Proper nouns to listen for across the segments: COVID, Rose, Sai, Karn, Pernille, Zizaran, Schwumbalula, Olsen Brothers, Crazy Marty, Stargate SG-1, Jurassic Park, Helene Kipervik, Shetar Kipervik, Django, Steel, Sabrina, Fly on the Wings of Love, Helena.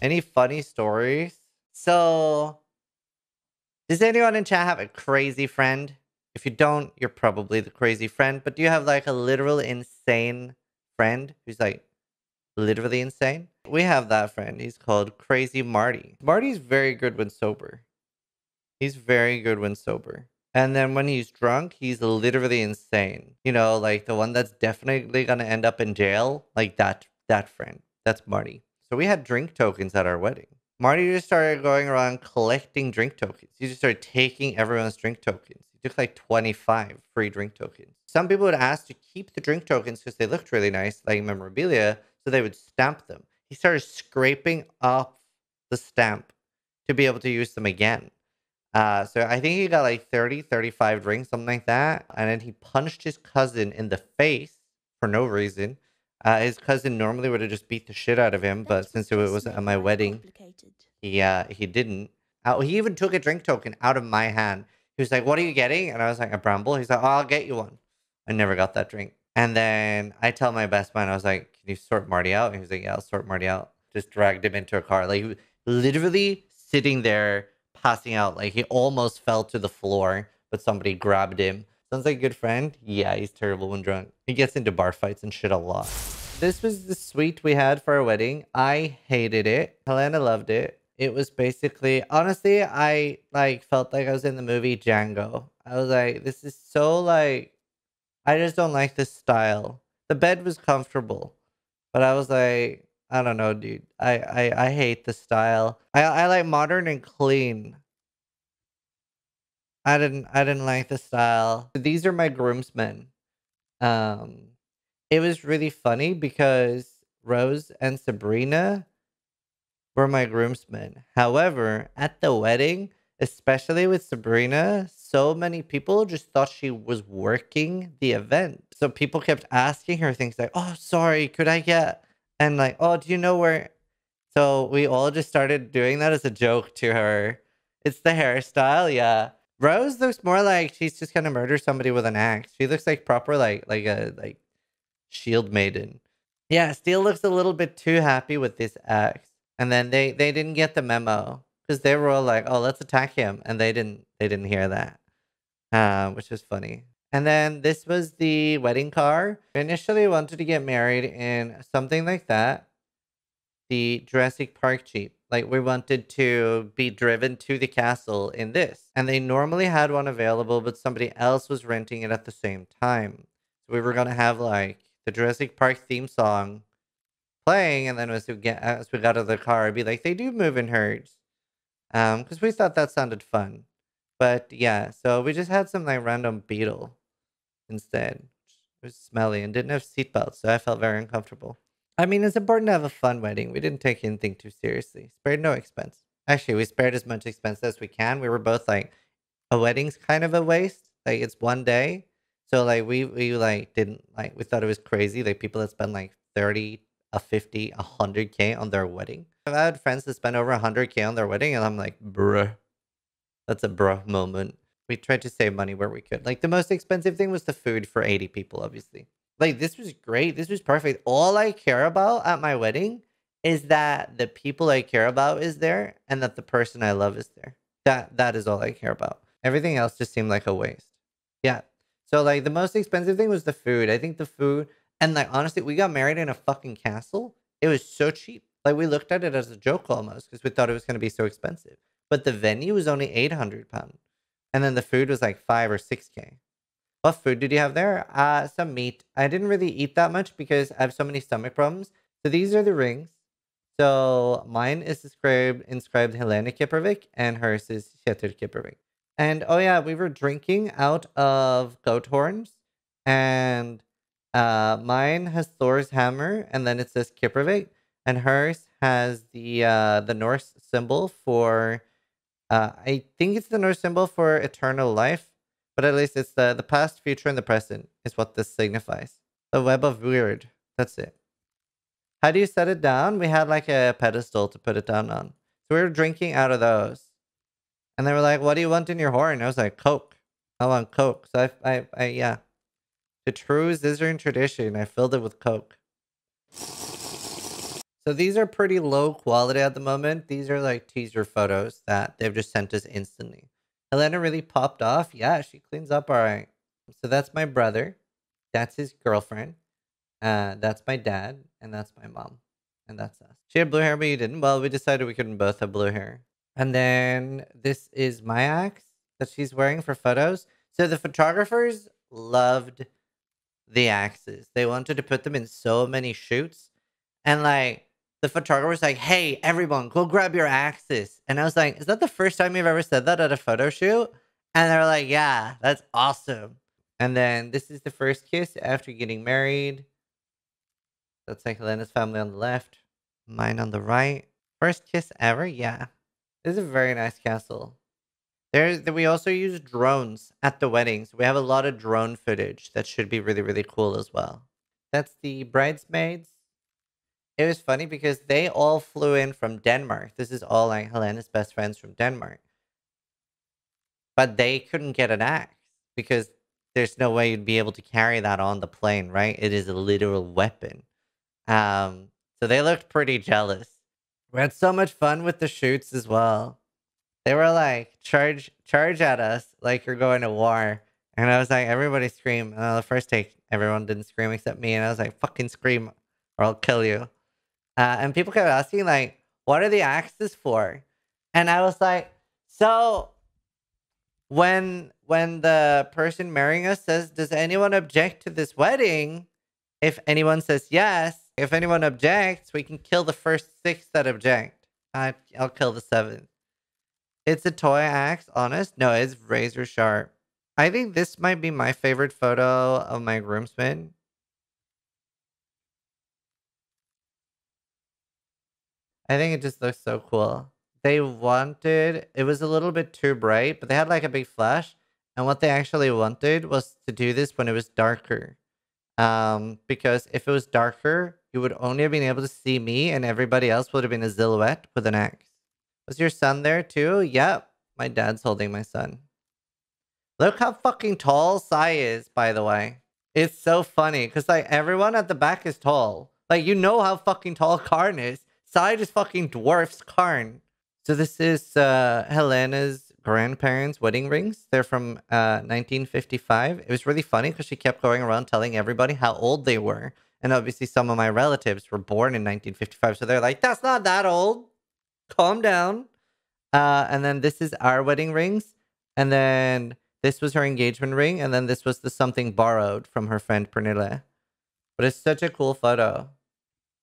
Any funny stories? So, does anyone in chat have a crazy friend? If you don't, you're probably the crazy friend. But do you have like a literal insane friend who's like literally insane? We have that friend. He's called Crazy Marty. Marty's very good when sober. He's very good when sober. And then when he's drunk, he's literally insane. You know, like the one that's definitely going to end up in jail. Like that friend. That's Marty. So we had drink tokens at our wedding. Marty just started going around collecting drink tokens. He just started taking everyone's drink tokens. He took like 25 free drink tokens. Some people would ask to keep the drink tokens because they looked really nice, like memorabilia. So they would stamp them. He started scraping up the stamp to be able to use them again. So I think he got like 30, 35 drinks, something like that. And then he punched his cousin in the face for no reason. His cousin normally would have just beat the shit out of him, but since it wasn't at my wedding, he didn't. He even took a drink token out of my hand. He was like, what are you getting? And I was like, a bramble. He's like, oh, I'll get you one. I never got that drink. And then I tell my best man, I was like, can you sort Marty out? And he was like, yeah, I'll sort Marty out. Just dragged him into a car. Like, he was literally sitting there passing out. Like, he almost fell to the floor, but somebody grabbed him. Sounds like a good friend. Yeah, he's terrible when drunk. He gets into bar fights and shit a lot. This was the suite we had for our wedding. I hated it. Helena loved it. It was basically, honestly, I like felt like I was in the movie Django. I was like, this is so like, I just don't like this style. The bed was comfortable, but I was like, I don't know, dude. I hate the style. I like modern and clean. I didn't like the style. These are my groomsmen. It was really funny because Rose and Sabrina were my groomsmen. However, at the wedding, especially with Sabrina, so many people just thought she was working the event. So people kept asking her things like, oh, sorry, could I get? And like, oh, do you know where? So we all just started doing that as a joke to her. It's the hairstyle, yeah. Rose looks more like she's just gonna murder somebody with an axe. She looks like proper like a shield maiden. Yeah, Steel looks a little bit too happy with this axe. And then they didn't get the memo because they were all like, "Oh, let's attack him," and they didn't hear that, which was funny. And then this was the wedding car. I initially wanted to get married in something like that, the Jurassic Park Jeep. Like, we wanted to be driven to the castle in this. And they normally had one available, but somebody else was renting it at the same time. So we were going to have, like, the Jurassic Park theme song playing. And then as we got out of the car, I'd be like, they do move in herds. Because we thought that sounded fun. But, yeah. So we just had some, like, random beetle instead. It was smelly and didn't have seatbelts, so I felt very uncomfortable. I mean, it's important to have a fun wedding. We didn't take anything too seriously. Spared no expense. Actually, we spared as much expense as we can. We were both like, a wedding's kind of a waste. Like, it's one day. So, like, we thought it was crazy. Like, people that spend like 30, 50, 100K on their wedding. I've had friends that spend over 100K on their wedding, and I'm like, bruh. That's a bruh moment. We tried to save money where we could. Like, the most expensive thing was the food for 80 people, obviously. Like, this was great. This was perfect. All I care about at my wedding is that the people I care about is there and that the person I love is there. That is all I care about. Everything else just seemed like a waste. Yeah. So, like, the most expensive thing was the food. I think the food... And, like, honestly, we got married in a fucking castle. It was so cheap. Like, we looked at it as a joke almost because we thought it was going to be so expensive. But the venue was only £800. And then the food was, like, 5 or 6K. What food did you have there? Some meat. I didn't really eat that much because I have so many stomach problems. So these are the rings. So mine is inscribed Helene Kipervik and hers is Shetar Kipervik. And oh yeah, we were drinking out of goat horns. And mine has Thor's hammer and then it says Kipervik. And hers has the Norse symbol for, I think it's the Norse symbol for eternal life. But at least it's the past, future, and the present is what this signifies. The web of weird. That's it. How do you set it down? We had like a pedestal to put it down on. So we were drinking out of those. And they were like, what do you want in your horn? I was like, Coke. I want Coke. So yeah. The true Zizaran tradition, I filled it with Coke. So these are pretty low quality at the moment. These are like teaser photos that they've just sent us instantly. Helena really popped off. Yeah, she cleans up all right. So that's my brother. That's his girlfriend. That's my dad. And that's my mom. And that's us. She had blue hair, but you didn't. Well, we decided we couldn't both have blue hair. And then this is my axe that she's wearing for photos. So the photographers loved the axes. They wanted to put them in so many shoots. And like the photographer's like, hey, everyone, go grab your axes. And I was like, is that the first time you've ever said that at a photo shoot? And they were like, yeah, that's awesome. And then this is the first kiss after getting married. That's like Helena's family on the left. Mine on the right. First kiss ever? Yeah. This is a very nice castle. We also use drones at the weddings. We have a lot of drone footage that should be really, really cool as well. That's the bridesmaids. It was funny because they all flew in from Denmark. This is all like Helena's best friends from Denmark. But they couldn't get an axe because there's no way you'd be able to carry that on the plane, right? It is a literal weapon. So they looked pretty jealous. We had so much fun with the shoots as well. They were like, charge at us like you're going to war. And I was like, everybody scream. And on the first take, everyone didn't scream except me. And I was like, fucking scream or I'll kill you. And people kept asking like, what are the axes for? And I was like, so when the person marrying us says, does anyone object to this wedding? If anyone says yes, if anyone objects, we can kill the first 6 that object. I'll kill the 7th. It's a toy axe, honest. No, it's razor sharp. I think this might be my favorite photo of my groomsmen. I think it just looks so cool. They wanted, it was a little bit too bright, but they had like a big flash. And what they actually wanted was to do this when it was darker. Because if it was darker, you would only have been able to see me and everybody else would have been a silhouette with an axe. Was your son there too? Yep. My dad's holding my son. Look how fucking tall Sai is, by the way. It's so funny because like everyone at the back is tall. Like you know how fucking tall Karn is. Sai just fucking dwarfs Karn. So this is Helena's grandparents' wedding rings. They're from 1955. It was really funny because she kept going around telling everybody how old they were. And obviously some of my relatives were born in 1955. So they're like, that's not that old. Calm down. And then this is our wedding rings. And then this was her engagement ring. And then this was the something borrowed from her friend Pernille. But it's such a cool photo.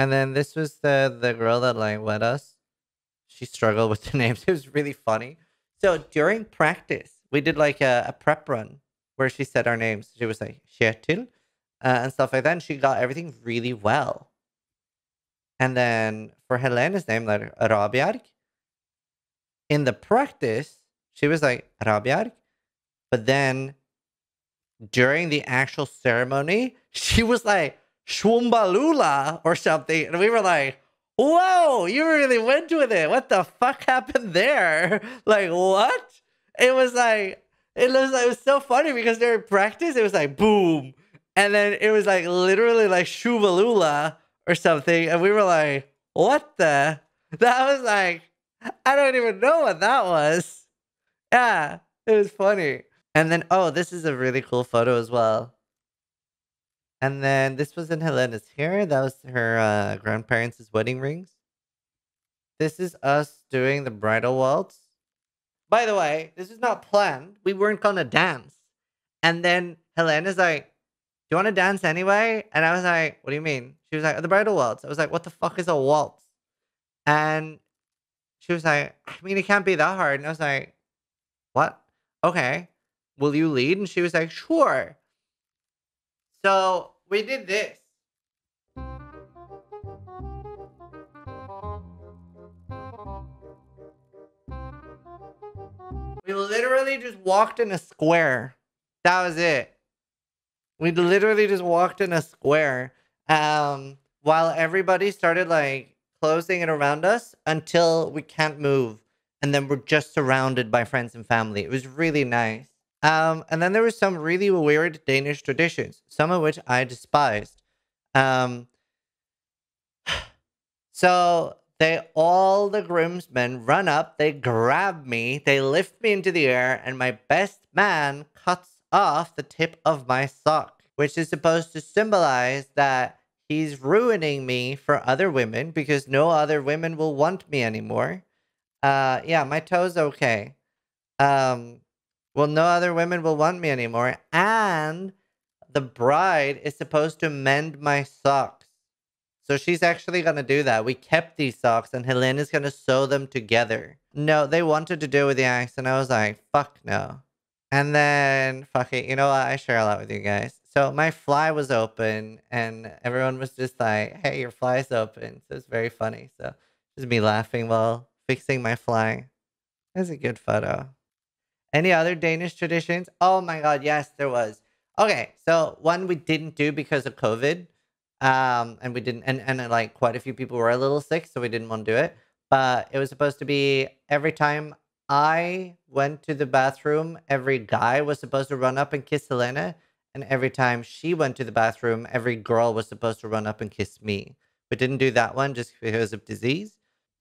And then this was the girl that like wed us. She struggled with the names. It was really funny. So during practice, we did like a prep run where she said our names. She was like, Shetil, and stuff like that. And she got everything really well. And then for Helena's name, like Rabiarg, in the practice, she was like Rabiarg. But then during the actual ceremony, she was like Schwumbalula or something. And we were like, whoa, you really went with it. What the fuck happened there? Like, what? It was so funny because during practice, it was like, boom. And then it was like literally like Schwumbalula or something, and we were like, what the? That was like, I don't even know what that was. Yeah, it was funny. And then, oh, this is a really cool photo as well. And then this was in Helena's hair. That was her grandparents' wedding rings. This is us doing the bridal waltz. By the way, this is not planned. We weren't gonna dance. And then Helena's like, do you want to dance anyway? And I was like, what do you mean? She was like, oh, the bridal waltz. I was like, what the fuck is a waltz? And she was like, I mean, it can't be that hard. And I was like, what? Okay. Will you lead? And she was like, sure. So we did this. We literally just walked in a square. That was it. We literally just walked in a square while everybody started like closing it around us until we can't move. And then we're just surrounded by friends and family. It was really nice. And then there was some really weird Danish traditions, some of which I despised. So all the groomsmen run up, they grab me, they lift me into the air, and my best man cuts off the tip of my sock, which is supposed to symbolize that he's ruining me for other women because no other women will want me anymore. Yeah, my toe's okay. Well, no other women will want me anymore. And the bride is supposed to mend my socks. So she's actually going to do that. We kept these socks and Helene is going to sew them together. No, they wanted to do with the axe and I was like, fuck no. And then, fuck it, you know what? I share a lot with you guys. So my fly was open and everyone was just like, hey, your fly's open. So it's very funny. So just me laughing while fixing my fly. That's a good photo. Any other Danish traditions? Oh my god, yes, there was. Okay, so one we didn't do because of COVID. And we didn't, and like quite a few people were a little sick, so we didn't want to do it. But it was supposed to be every time I went to the bathroom, every guy was supposed to run up and kiss Helena. And every time she went to the bathroom, every girl was supposed to run up and kiss me. We didn't do that one just because of disease.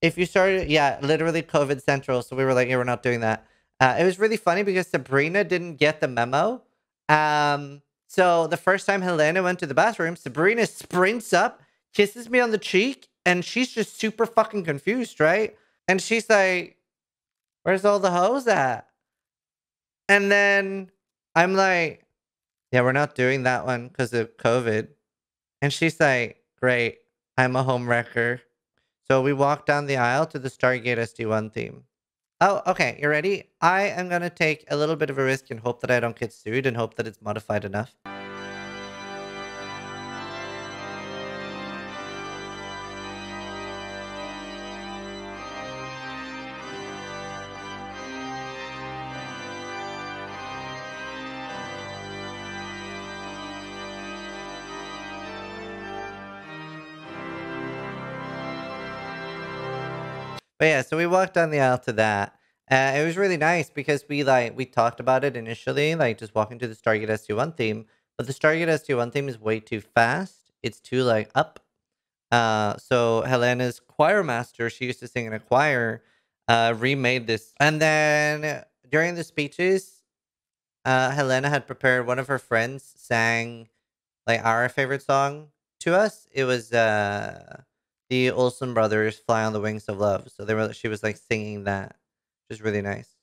If you started, yeah, literally COVID central. So we were like, yeah, we're not doing that. It was really funny because Sabrina didn't get the memo. So the first time Helena went to the bathroom, Sabrina sprints up, kisses me on the cheek, and she's just super fucking confused, right? And she's like, where's all the hoes at? And then I'm like, yeah, we're not doing that one because of COVID. And she's like, great, I'm a home wrecker. So we walked down the aisle to the Stargate SG-1 theme. Oh, okay. You ready? I am going to take a little bit of a risk and hope that I don't get sued and hope that it's modified enough. But yeah, so we walked down the aisle to that. It was really nice because we talked about it initially, like just walking to the Stargate SG-1 theme. But the Stargate SG-1 theme is way too fast. It's too like up. So Helena's choir master, she used to sing in a choir, remade this. And then during the speeches, Helena had prepared, one of her friends sang like our favorite song to us. It was the Olsen Brothers, Fly on the Wings of Love. So she was like singing that, which is really nice.